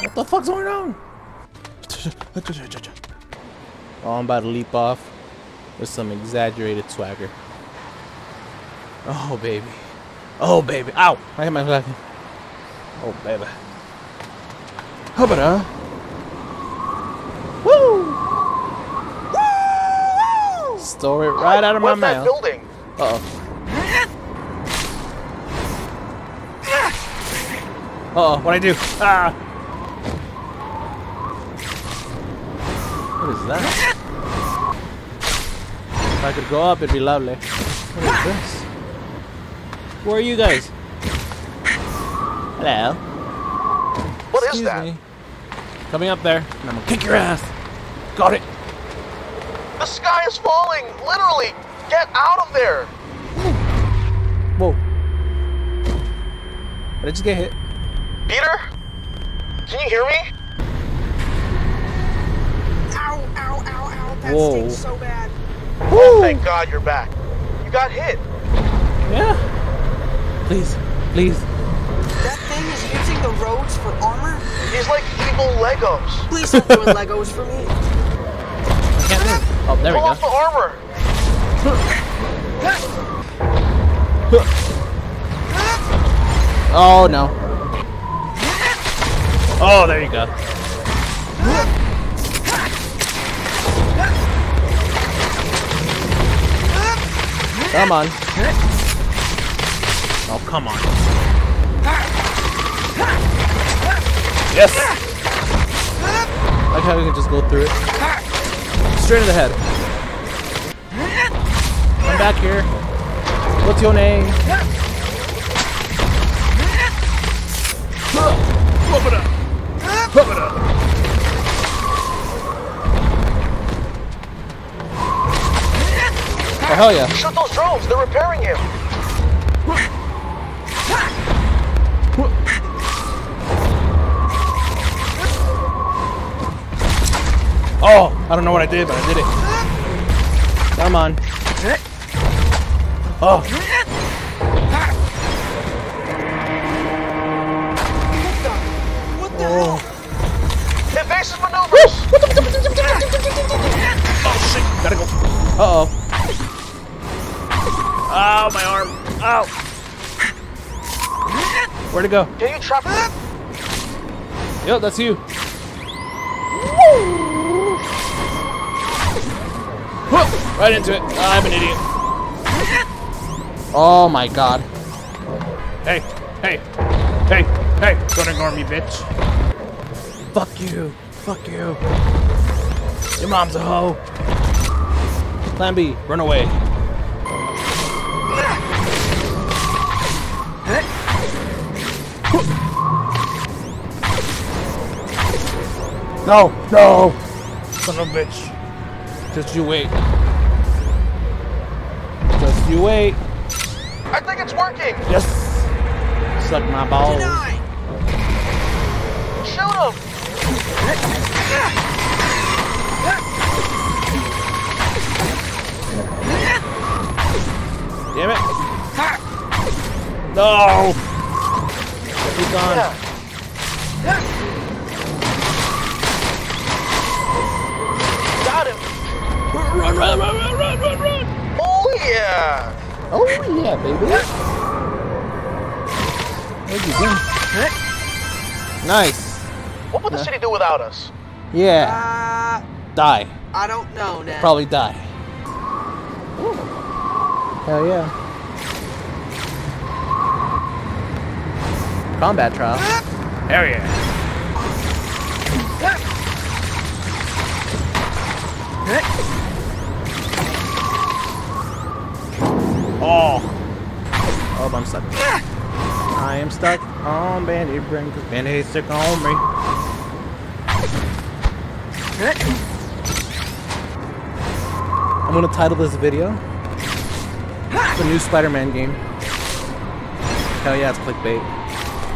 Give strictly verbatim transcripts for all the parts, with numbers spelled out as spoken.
What the fuck's going on? Oh, I'm about to leap off with some exaggerated swagger. Oh, baby. Oh, baby. Ow! I hit my back. Oh, baby. How about that? Woo! Woo! Stole it right out of my mouth. What's that building? Uh-oh. Uh oh, what'd I do? Ah! What is that? If I could go up, it'd be lovely. What is this? Where are you guys? Hello. What Excuse is that? Me. Coming up there, and I'm gonna kick your ass. Got it. The sky is falling, literally. Get out of there. Whoa. Whoa. Did I just get hit? Peter? Can you hear me? Ow, ow, ow, ow. That Whoa. stinks so bad. Oh, thank God you're back. You got hit. Yeah. Please, please. That thing is using the roads for armor? He's like evil Legos. Please don't ruin Legos for me. Can't move. Oh, there Pull we go. off the armor. Oh, no. Oh, there you go. Come on. Oh, come on. Yes! I like how we can just go through it. Straight to the head. I'm back here. What's your name? Flip it up. Pump it up. Oh, hell yeah. Shut those drones, they're repairing him. Oh, I don't know what I did, but I did it. Come on. Oh. Oh shit, gotta go. Uh oh. Ow, my arm. Ow. Where'd it go? Can you trap it? Yo, that's you. Whoop, right into it. Oh, I'm an idiot. Oh my god. Hey, hey, hey, hey. Don't ignore me, bitch. Fuck you. Fuck you. Your mom's a hoe. Plan B, run away. No, no. Son of a bitch. Just you wait. Just you wait. I think it's working. Yes. Suck my balls. Deny. Shoot him. Damn it! No! He's gone. Got him! Run, run, run, run, run, run, run! Oh yeah! Oh yeah, baby! Where'd you go? Nice. What would the city do without us? Yeah. Uh, die. I don't know, Ned. Probably die. Ooh. Hell yeah. Combat trial. Hell yeah. Oh. Oh, I'm stuck. I am stuck on Band-Aid Bring. Band-Aid's stuck on me. I'm gonna title this video The New Spider-Man Game. Hell yeah, it's clickbait.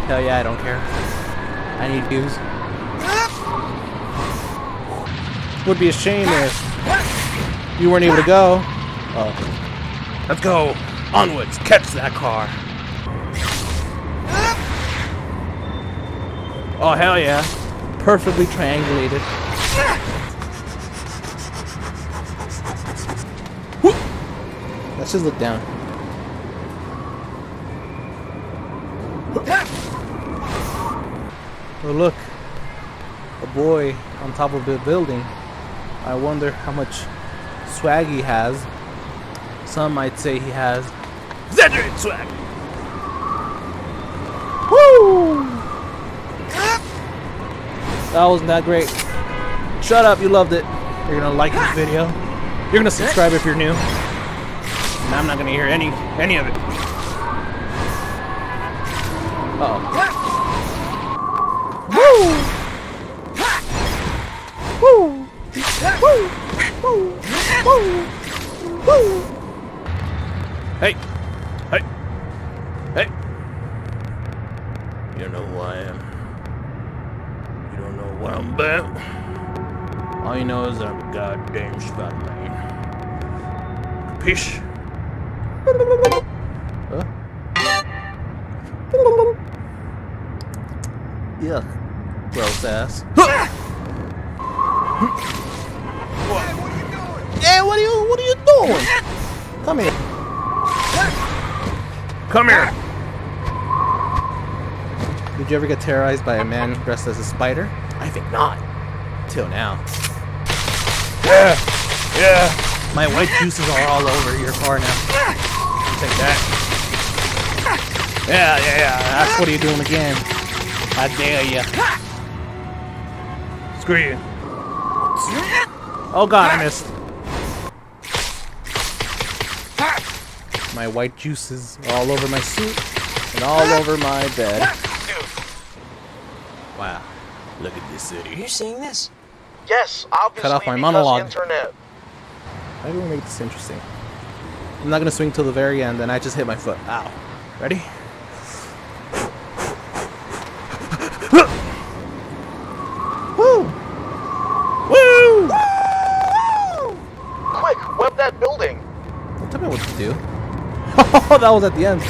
Hell yeah, I don't care. I need views. Would be a shame if you weren't able to go. Oh. Let's go. Onwards. Catch that car. Oh, hell yeah. perfectly triangulated. Let's just look down. Oh look, a boy on top of the building. I wonder how much swag he has. Some might say he has exaggerated swag. Woo! That was not great. Shut up, you loved it. You're gonna like this video. You're gonna subscribe if you're new. And I'm not gonna hear any any of it. Uh-oh. Woo! Woo! Woo! Woo! Woo! Woo! Hey! Hey! Hey! You don't know who I am. You don't know what I'm about. All you know is I'm a goddamn Spider-Man. Capiche? Huh? Yeah. Gross ass. Huh. What? Hey, what are you doing? Hey, what are you what are you doing? Come here. Come here. Did you ever get terrorized by a man dressed as a spider? I think not. Till now. Yeah. Yeah. My white juices are all over your car now. Take that. Yeah, yeah, yeah. That's what are you doing again? I dare you. Screw you. Oh god, I missed. My white juices are all over my suit and all over my bed. Wow, look at this city. Are you seeing this? Yes, obviously. Cut off my monologue. Internet. How do we make this interesting? I'm not gonna swing till the very end, and I just hit my foot. Ow. Ready? Oh, that was at the end.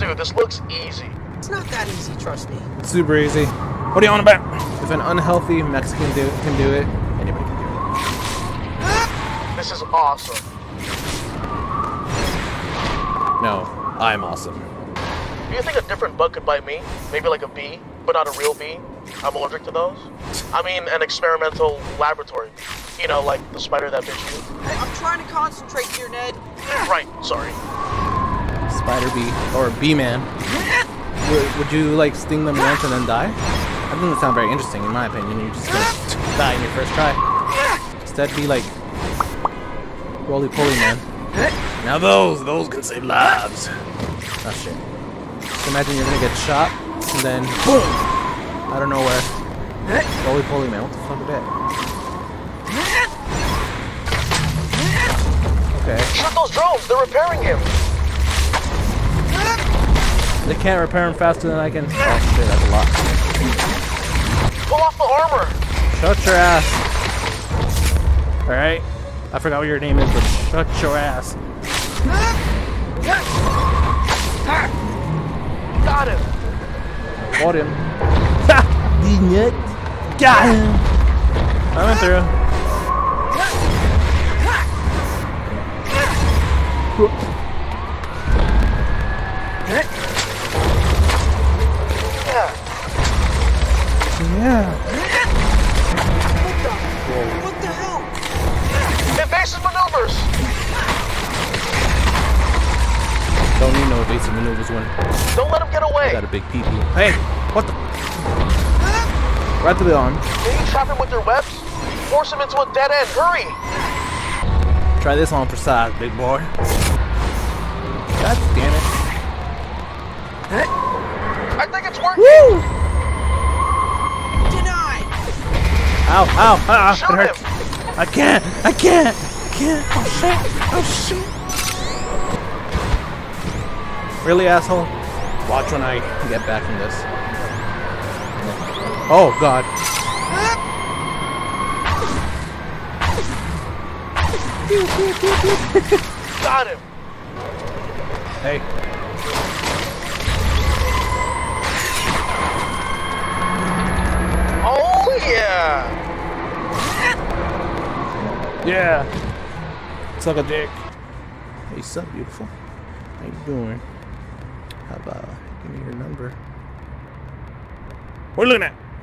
Dude, this looks easy. It's not that easy, trust me. It's super easy. What are you on about? If an unhealthy Mexican do can do it, anybody can do it. This is awesome. No, I'm awesome. Do you think a different bug could bite me? Maybe like a bee, but not a real bee? I'm allergic to those. I mean, an experimental laboratory bee. You know, like the spider that bit you. I'm trying to concentrate here, Ned. Right, sorry. Spider bee, or bee man. Would, would you, like, sting them once and then die? That doesn't sound very interesting, in my opinion. You're just gonna die in your first try. Instead, be like, roly-poly man. Now those, those can save lives. Oh, shit. Just imagine you're gonna get shot, and then, boom! Out of nowhere. Roly-poly man, what the fuck is that? Okay. Shut those drones! They're repairing him! They can't repair him faster than I can. Oh shit, that's a lot. Pull off the armor! Shut your ass! Alright? I forgot what your name is, but shut your ass. Got him! Got him. Ha! Didn't it? Got him! I went through. Yeah. What the, what the hell? Evasive maneuvers! Don't need no evasive maneuvers when. Don't let him get away! I got a big pee-pee. Hey! What the? Right to the arm. Can you trap him with your webs? Force him into a dead end. Hurry! Try this on for size, big boy. God damn it. I think it's working! Woo! Denied! Ow, ow, ow, it hurts. I can't, I can't, I can't. Oh shit, oh shit. Really, asshole? Watch when I get back from this. Oh god. Got him! Hey. Yeah. Suck a dick. Hey, sup, beautiful. How you doing? How about give me your number? What are you looking at?